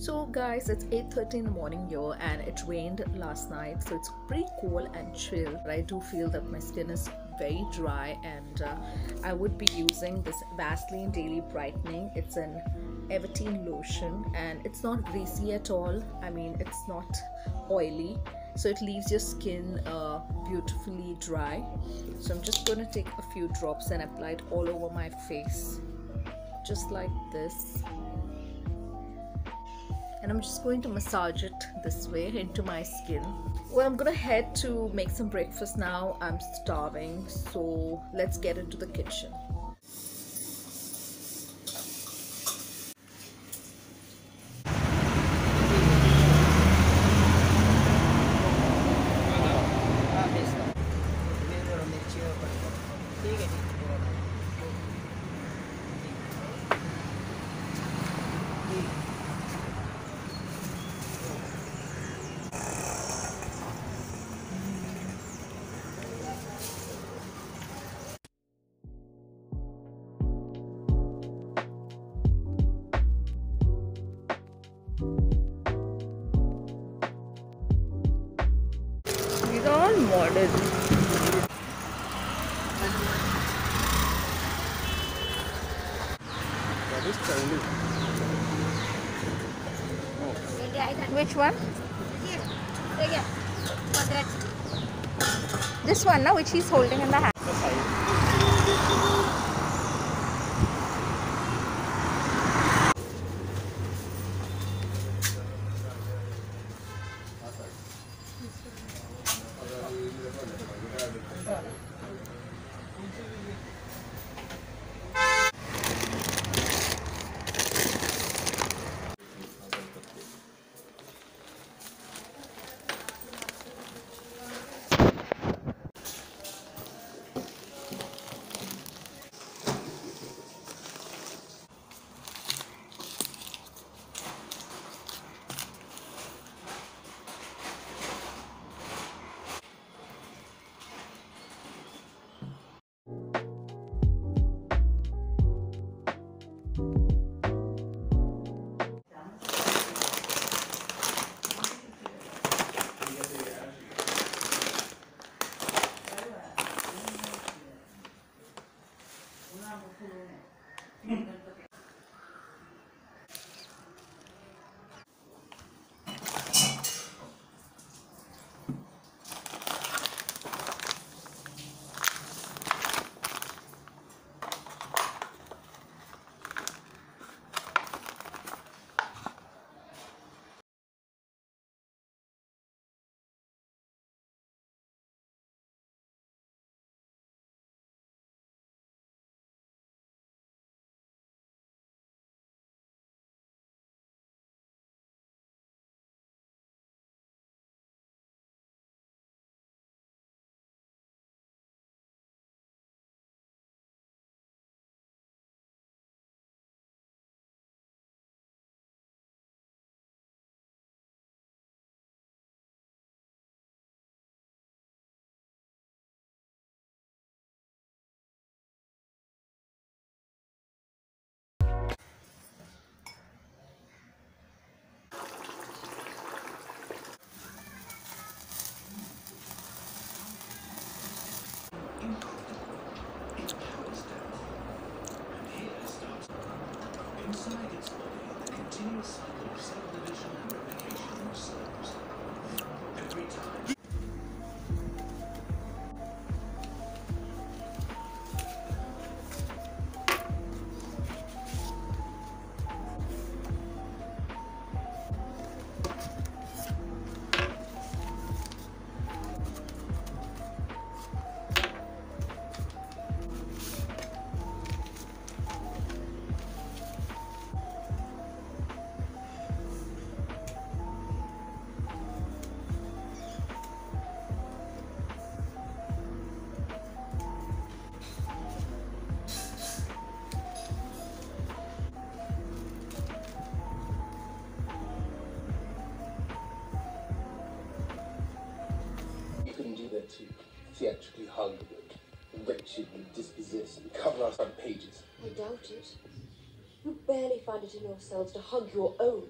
So guys, it's 8:30 in the morning here and it rained last night, so it's pretty cool and chill, but I do feel that my skin is very dry, and I would be using this Vaseline Daily Brightening. It's an Everteen lotion and it's not greasy at all. I mean, it's not oily, so it leaves your skin beautifully dry. So I'm just going to take a few drops and apply it all over my face, just like this. And I'm just going to massage it this way into my skin. Well, I'm gonna head to make some breakfast now. I'm starving, so let's get into the kitchen. Modern. That is Chinese. Oh. Which one? Here. This one, no, which he's holding in the hand. She actually Hollywood, wretchedly dispossessed, and cover us on pages. I doubt it. You barely find it in yourselves to hug your own.